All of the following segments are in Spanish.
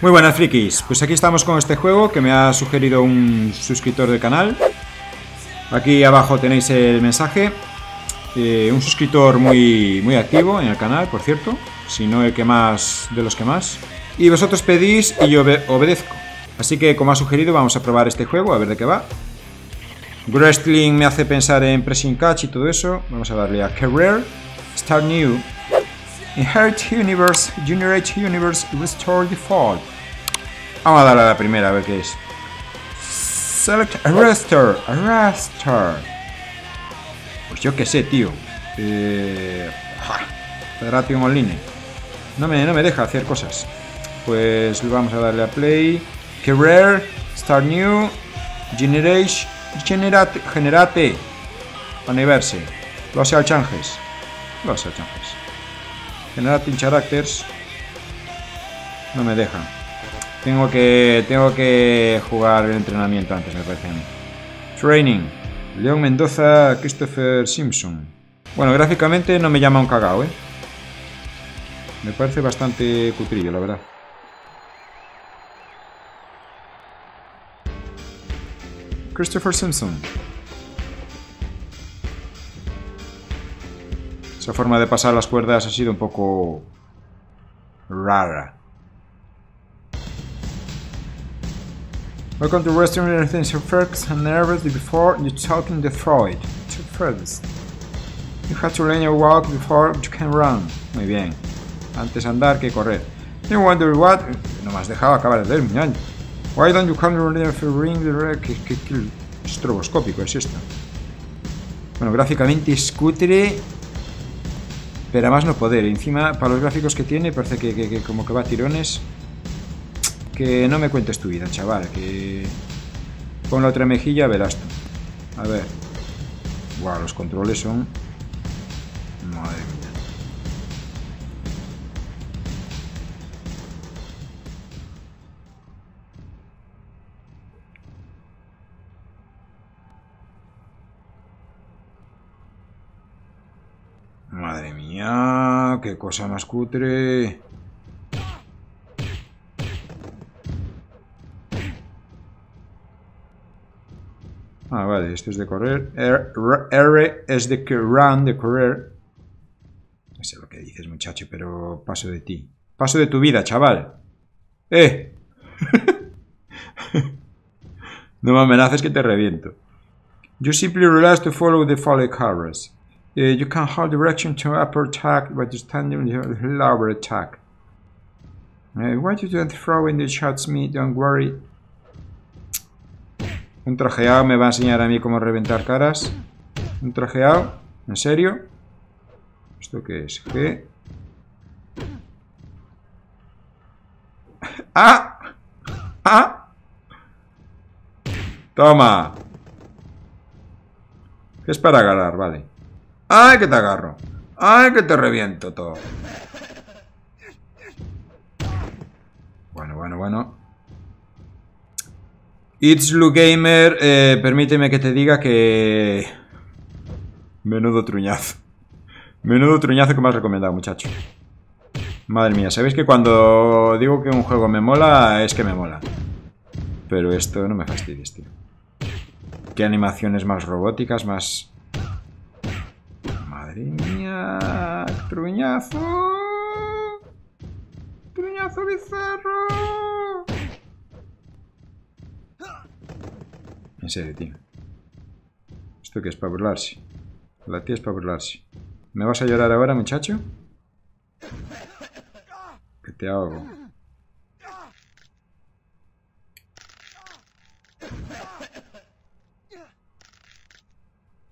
Muy buenas, frikis, pues aquí estamos con este juego que me ha sugerido un suscriptor del canal. Aquí abajo tenéis el mensaje, un suscriptor muy activo en el canal, por cierto, si no el que más, de los que más. Y vosotros pedís y yo obedezco. Así que, como ha sugerido, vamos a probar este juego, a ver de qué va. Wrestling me hace pensar en pressing catch y todo eso. Vamos a darle a Career, Start New, Inherit Universe, Generate Universe, Restore Default. Vamos a darle a la primera, a ver qué es. Select Arrestor. Pues yo qué sé, tío. Federation Online. No me deja hacer cosas. Pues vamos a darle a Play. Career, Start New, Generate, Universe, Los Changes. Generating Characters. No me deja. Tengo que jugar el entrenamiento antes, me parece a mí. Training. León Mendoza, Christopher Simpson. Bueno, gráficamente no me llama un cagao, ¿eh? Me parece bastante cutrillo, la verdad. Christopher Simpson. Esa forma de pasar las cuerdas ha sido un poco rara. Welcome to Western Everything's Perfect and Nervous Before You Talking the Freud. Two friends. You have to learn your walk before you can run. Muy bien. Antes andar que correr. You wonder what. No me has dejado acabar de terminar. Why don't you come to ring the red? Que estroboscópico es esto. Bueno, gráficamente es cutre, pero además no poder. Encima, para los gráficos que tiene, parece que como que va a tirones. Que no me cuentes tu vida, chaval. Que con la otra mejilla verás tú. A ver. Wow, los controles son. Madre mía. Madre mía, qué cosa más cutre. Ah, vale, esto es de correr. R es de run, de correr. No sé lo que dices, muchacho, pero paso de ti. Paso de tu vida, chaval. ¡Eh! No me amenaces que te reviento. You simply relax to follow the following carrots. You can hold direction to upper attack by standing in lower attack. Why you don't throw in the shots me, don't worry. Un trajeado me va a enseñar a mí cómo reventar caras. Un trajeado, ¿en serio? ¿Esto qué es? ¿Qué? ¡Ah! ¡Ah! ¡Toma! Es para ganar, vale. ¡Ay, que te agarro! ¡Ay, que te reviento todo! Bueno. It's Lu Gamer, permíteme que te diga que... Menudo truñazo. Menudo truñazo que me has recomendado, muchacho. Madre mía, ¿sabéis que cuando digo que un juego me mola, es que me mola? Pero esto no me fastidies, tío. ¿Qué animaciones más robóticas, más...? Madre mía, truñazo. Truñazo bizarro. En serio, tío. ¿Esto qué es? Para burlarse. La tía es para burlarse. ¿Me vas a llorar ahora, muchacho? Que te ahogo.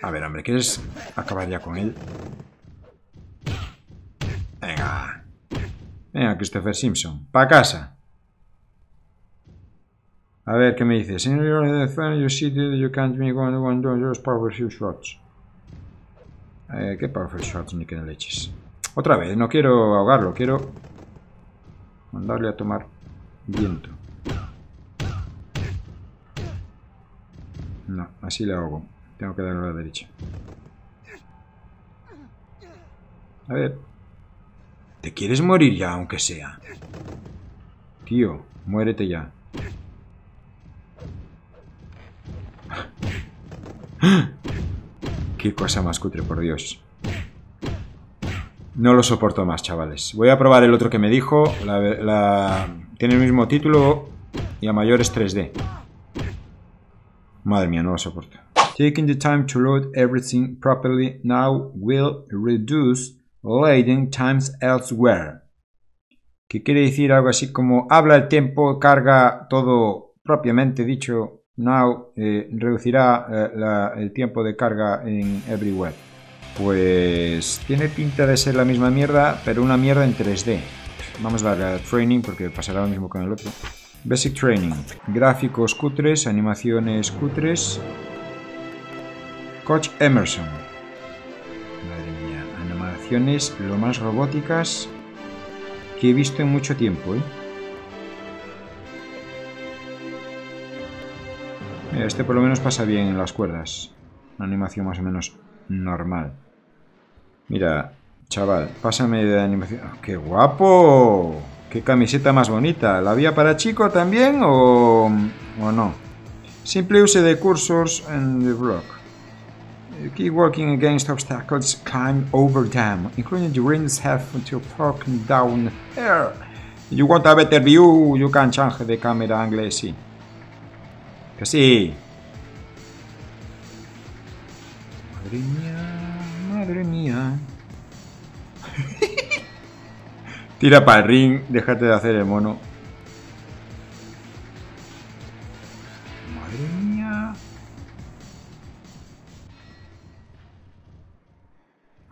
A ver, hombre, ¿quieres acabar ya con él? Venga. Venga, Christopher Simpson. Pa' casa. A ver, ¿qué me dices? En el zone, you see that you can't make one of those powerful shots. ¿Qué powerful shots ni que le eches? Otra vez, no quiero ahogarlo, quiero mandarle a tomar viento. No, así le ahogo. Tengo que darle a la derecha. A ver. ¿Te quieres morir ya, aunque sea? Tío, muérete ya. Qué cosa más cutre, por Dios. No lo soporto más, chavales. Voy a probar el otro que me dijo. Tiene el mismo título y a mayor es 3D. Madre mía, no lo soporto. Taking the time to load everything properly now will reduce loading times elsewhere. Que quiere decir algo así como habla el tiempo, carga todo propiamente dicho. Now reducirá el tiempo de carga en everywhere. Pues tiene pinta de ser la misma mierda, pero una mierda en 3D. Vamos a darle a Training porque pasará lo mismo con el otro. Basic Training. Gráficos cutres, animaciones cutres. Coach Emerson. Madre mía, animaciones lo más robóticas que he visto en mucho tiempo, ¿eh? Mira, este por lo menos pasa bien en las cuerdas. Una animación más o menos normal. Mira, chaval, pásame de animación. ¡Oh, qué guapo! ¡Qué camiseta más bonita! ¿La había para chico también o no? Simple use de cursors en the block. Keep working against obstacles, climb over them, including the rings half until talking down there. You want a better view, you can change the camera angle, sí. Que sí. Madre mía, madre mía. Tira para el ring, déjate de hacer el mono. Madre mía.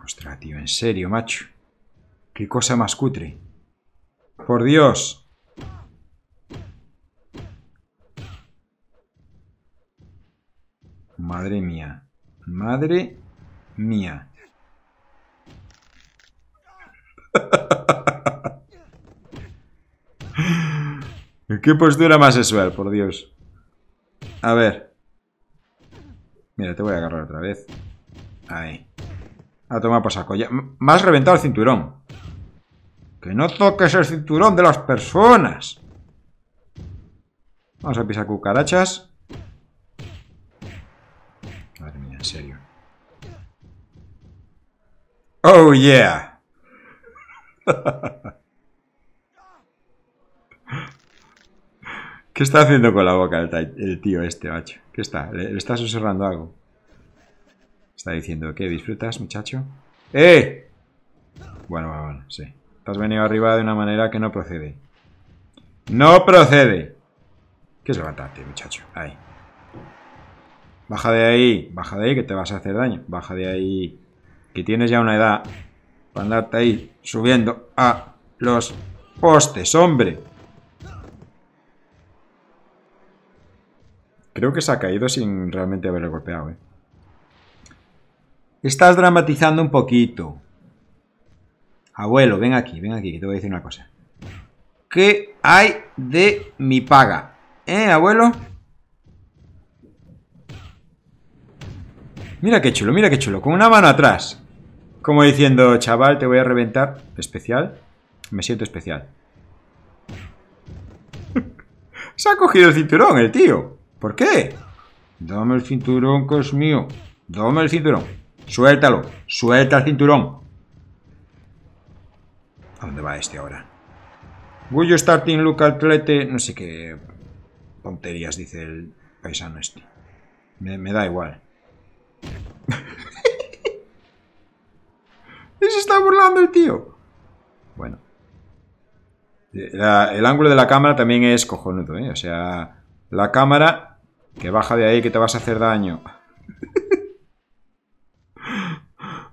Ostras, tío, en serio, macho. Qué cosa más cutre. Por Dios. Madre mía. Madre mía. Qué postura más sexual, por Dios. A ver. Mira, te voy a agarrar otra vez. Ahí. A tomar por saco. Ya me has reventado el cinturón. Que no toques el cinturón de las personas. Vamos a pisar cucarachas. Madre mía, en serio. Oh yeah. ¿Qué está haciendo con la boca el tío este, macho? ¿Qué está? ¿Le está susurrando algo? Está diciendo, ¿qué? ¿Disfrutas, muchacho? ¡Eh! Bueno, sí. Te has venido arriba de una manera que no procede. ¡No procede! ¿Qué es levantarte, muchacho? Ahí. Baja de ahí. Baja de ahí que te vas a hacer daño. Baja de ahí. Que tienes ya una edad para andarte ahí subiendo a los postes, hombre. Creo que se ha caído sin realmente haberle golpeado, ¿eh? Estás dramatizando un poquito. Abuelo, ven aquí, que te voy a decir una cosa. ¿Qué hay de mi paga? ¿Eh, abuelo? Mira qué chulo, con una mano atrás. Como diciendo, chaval, te voy a reventar. Especial. Me siento especial. Se ha cogido el cinturón, el tío. ¿Por qué? Dame el cinturón, que es mío. Dame el cinturón. Suéltalo. Suelta el cinturón. ¿A dónde va este ahora? Will you starting look atlete? No sé qué tonterías dice el paisano este. Me da igual. Y se está burlando el tío. Bueno. El ángulo de la cámara también es cojonudo, ¿eh? O sea... La cámara, que baja de ahí que te vas a hacer daño.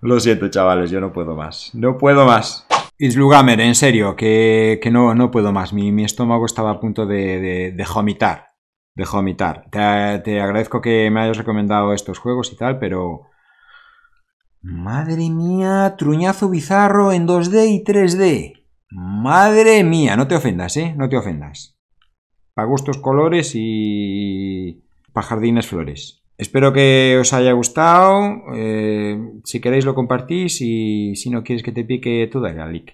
Lo siento, chavales, yo no puedo más. No puedo más. Islugamer, en serio, que no puedo más. Mi estómago estaba a punto de vomitar. De vomitar. Te agradezco que me hayas recomendado estos juegos y tal, pero... Madre mía, truñazo bizarro en 2D y 3D. Madre mía, no te ofendas, ¿eh? No te ofendas. Para gustos colores y para jardines flores. Espero que os haya gustado. Si queréis lo compartís y si no quieres que te pique, tú dale a like.